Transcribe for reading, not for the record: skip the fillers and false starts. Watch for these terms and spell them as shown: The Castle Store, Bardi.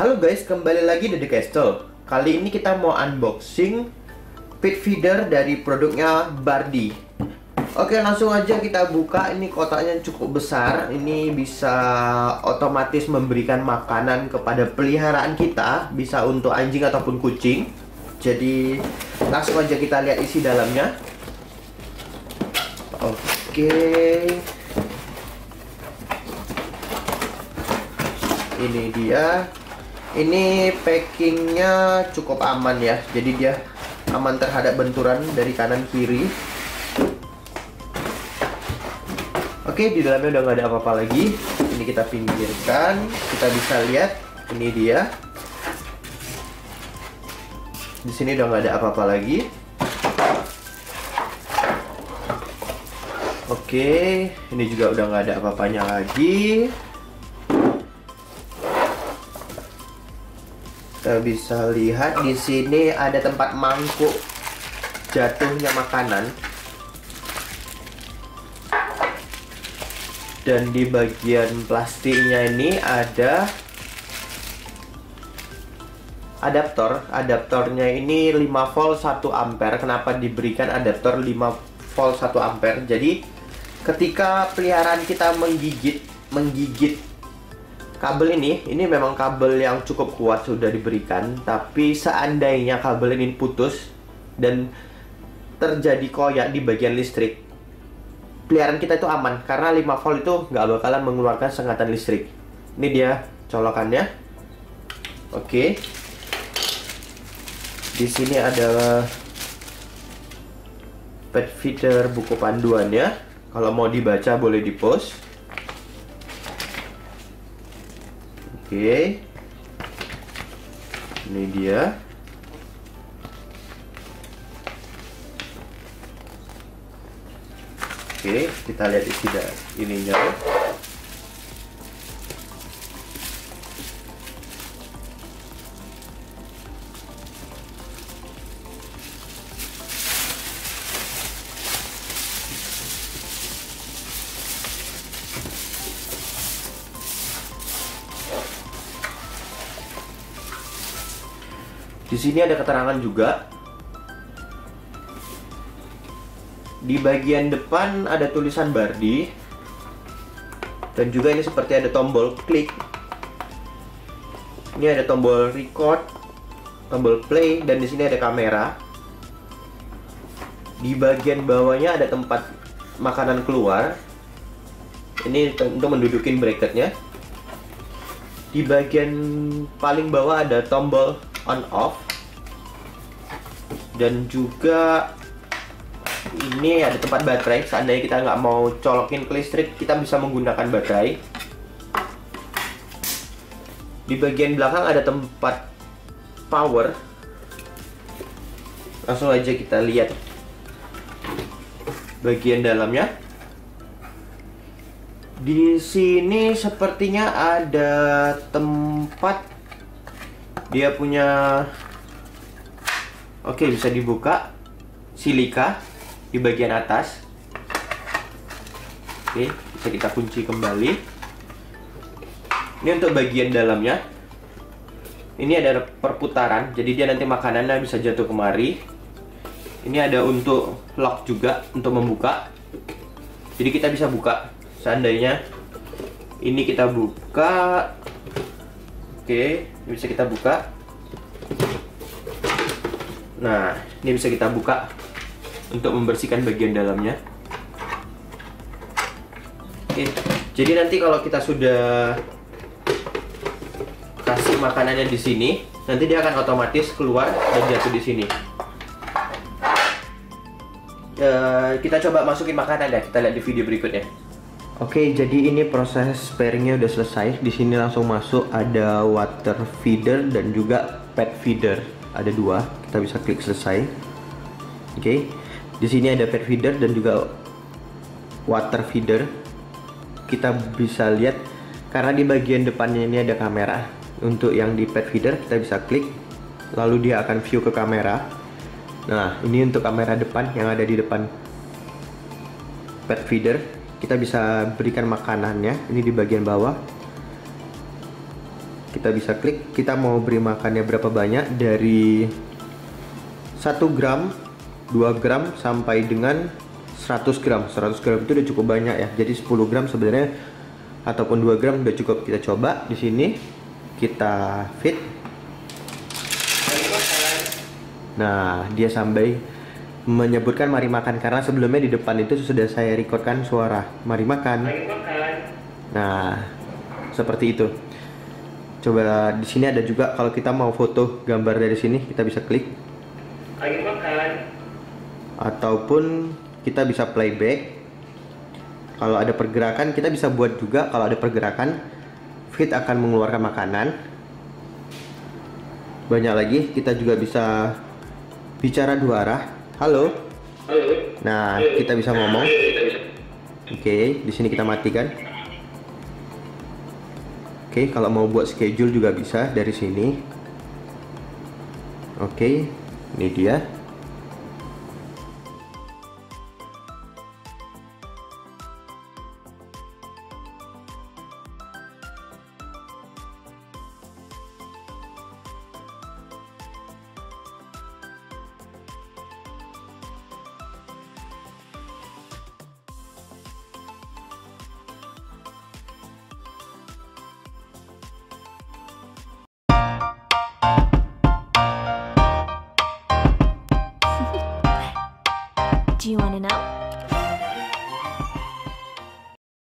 Halo guys, kembali lagi di The Castle. Kali ini kita mau unboxing pit feeder dari produknya Bardi. Oke, langsung aja kita buka. Ini kotaknya cukup besar. Ini bisa otomatis memberikan makanan kepada peliharaan kita, bisa untuk anjing ataupun kucing. Jadi langsung aja kita lihat isi dalamnya. Oke, ini dia. Ini packingnya cukup aman ya, jadi dia aman terhadap benturan dari kanan kiri. Oke, di dalamnya udah nggak ada apa-apa lagi. Ini kita pinggirkan, kita bisa lihat ini dia. Di sini udah nggak ada apa-apa lagi. Oke, ini juga udah nggak ada apa-apanya lagi. Kita bisa lihat di sini ada tempat mangkuk jatuhnya makanan, dan di bagian plastiknya ini ada adaptornya. Ini 5 volt 1 ampere. Kenapa diberikan adaptor 5 volt 1 ampere? Jadi ketika peliharaan kita menggigit kabel ini memang kabel yang cukup kuat sudah diberikan, tapi seandainya kabel ini putus dan terjadi koyak di bagian listrik, peliharaan kita itu aman karena 5 volt itu nggak bakalan mengeluarkan sengatan listrik. Ini dia colokannya. Oke. Di sini ada pet feeder, buku panduannya. Kalau mau dibaca boleh di-post. Oke, ini dia. Oke, kita lihat isi ininya. Di sini ada keterangan juga. Di bagian depan ada tulisan Bardi. Dan juga ini seperti ada tombol klik. Ini ada tombol record, tombol play, dan di sini ada kamera. Di bagian bawahnya ada tempat makanan keluar. Ini untuk mendudukin bracketnya. Di bagian paling bawah ada tombol on off, dan juga ini ada tempat baterai. Seandainya kita nggak mau colokin ke listrik, kita bisa menggunakan baterai. Di bagian belakang ada tempat power. Langsung aja kita lihat bagian dalamnya. Di sini sepertinya ada tempat dia punya. Oke, bisa dibuka. Silika di bagian atas. Oke, bisa kita kunci kembali. Ini untuk bagian dalamnya. Ini ada perputaran, jadi dia nanti makanannya bisa jatuh kemari. Ini ada untuk lock juga, untuk membuka. Jadi kita bisa buka. Seandainya ini kita buka. Oke, bisa kita buka. Nah, ini bisa kita buka untuk membersihkan bagian dalamnya. Oke, jadi nanti kalau kita sudah kasih makanannya di sini, nanti dia akan otomatis keluar dan jatuh di sini. Kita coba masukin makanan ya, kita lihat di video berikutnya. Oke, jadi ini proses pairingnya udah selesai. Di sini langsung masuk ada water feeder dan juga pet feeder. Ada dua, kita bisa klik selesai. Oke, di sini ada pet feeder dan juga water feeder. Kita bisa lihat karena di bagian depannya ini ada kamera. Untuk yang di pet feeder kita bisa klik, lalu dia akan view ke kamera. Nah, ini untuk kamera depan yang ada di depan pet feeder. Kita bisa berikan makanannya, ini di bagian bawah. Kita bisa klik, kita mau beri makannya berapa banyak, dari 1 gram, 2 gram, sampai dengan 100 gram. 100 gram itu udah cukup banyak ya, jadi 10 gram sebenarnya ataupun 2 gram udah cukup. Kita coba di sini, kita fit. Nah, dia sampai menyebutkan mari makan, karena sebelumnya di depan itu sudah saya recordkan suara mari makan. Nah, seperti itu. Coba di sini ada juga kalau kita mau foto gambar dari sini, kita bisa klik. Mari makan. Ataupun kita bisa playback. Kalau ada pergerakan, kita bisa buat juga. Kalau ada pergerakan, Fit akan mengeluarkan makanan. Banyak lagi, kita juga bisa bicara dua arah. Halo. Nah, kita bisa ngomong. Oke, di sini kita matikan. Oke, kalau mau buat schedule juga bisa dari sini. Oke, ini dia.